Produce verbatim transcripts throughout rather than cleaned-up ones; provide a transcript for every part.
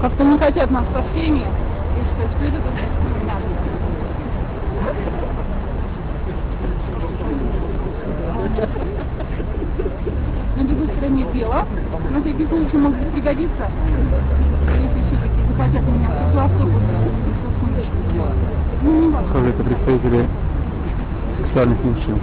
Как-то не хотят нас со всеми, и что теперь это на другой стороне дела, на всякий случай может пригодиться, если все-таки захотят меня в автобус. Скажи, это представители сексуальных мужчин.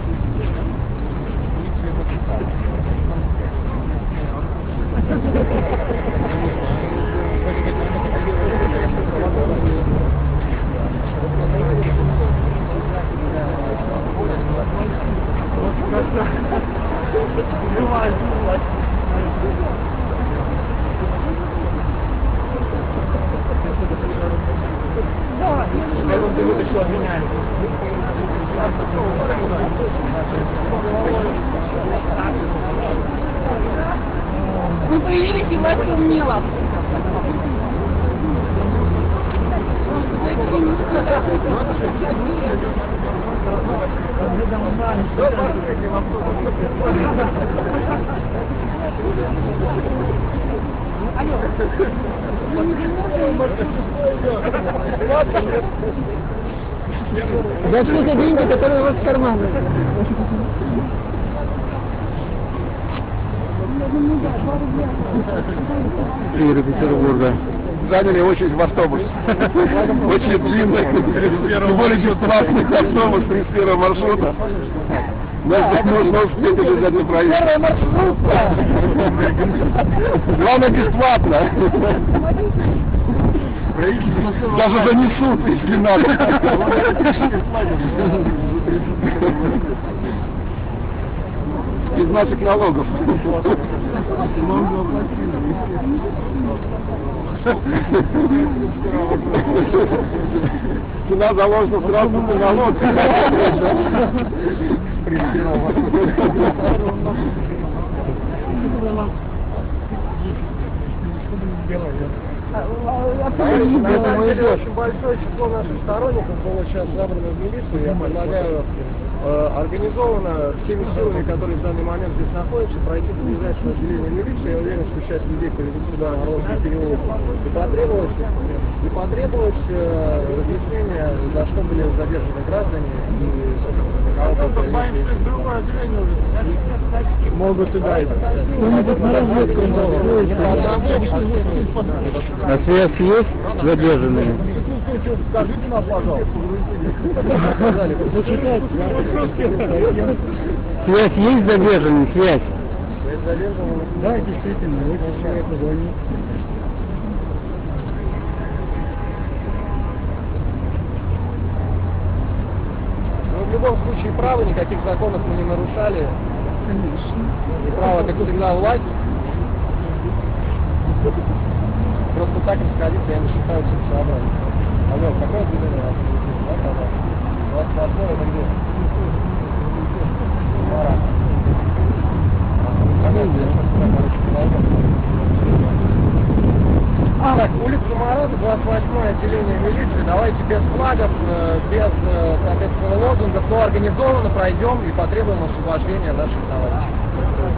Мы появились, и вас умнела. За что за деньги, которые у вас в кармане? Три Петербурга. Заняли очередь в автобус. Очень длинный, более чем платный автобус тридцать первого маршрута. Нас можно успеть обязательно проехать. Первый маршрут! Главное, бесплатно. Даже занесут, если надо. Из наших налогов. Цена заложена сразу на налог. Очень большое число наших сторонников было сейчас забрано в милицию. Я предлагаю организованно всеми силами, которые в данный момент здесь находятся, пройти до ближайшего отделения милиции. Я уверен, что сейчас людей приведут сюда на Розный переулок. И потребовалось, и потребовалось э, объяснение, за что были задержаны граждане. И могут сюда идти. На связь есть задержанные? Скажите нам, пожалуйста. Связь есть задержанный? Связь? Связь задержанный? Да, действительно. Вот человек позвонил. Но в любом случае права никаких законов мы не нарушали. Конечно. И право, как всегда, власть. Просто так расходиться, я не считаю, что это сообразно. Алло, какое движение вас? двадцать восьмое это где? Так, улица Мороза, двадцать восьмое отделение милиции. Давайте без флагов, без, соответственно, лозунгов, но организованно пройдем и потребуем освобождения наших товарищей.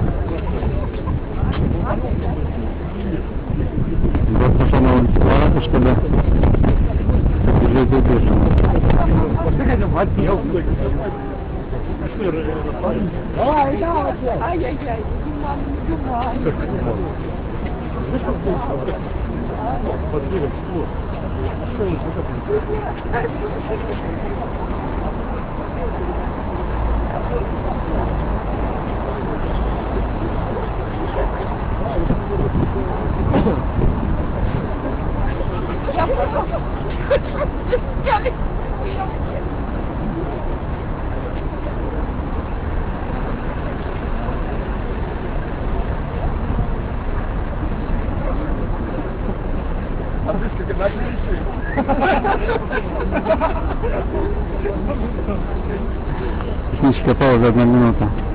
Вот пошла на улицу Парата, что да, уже задержано. Ай-яй-яй, я пошел. Техническая пауза одна минута.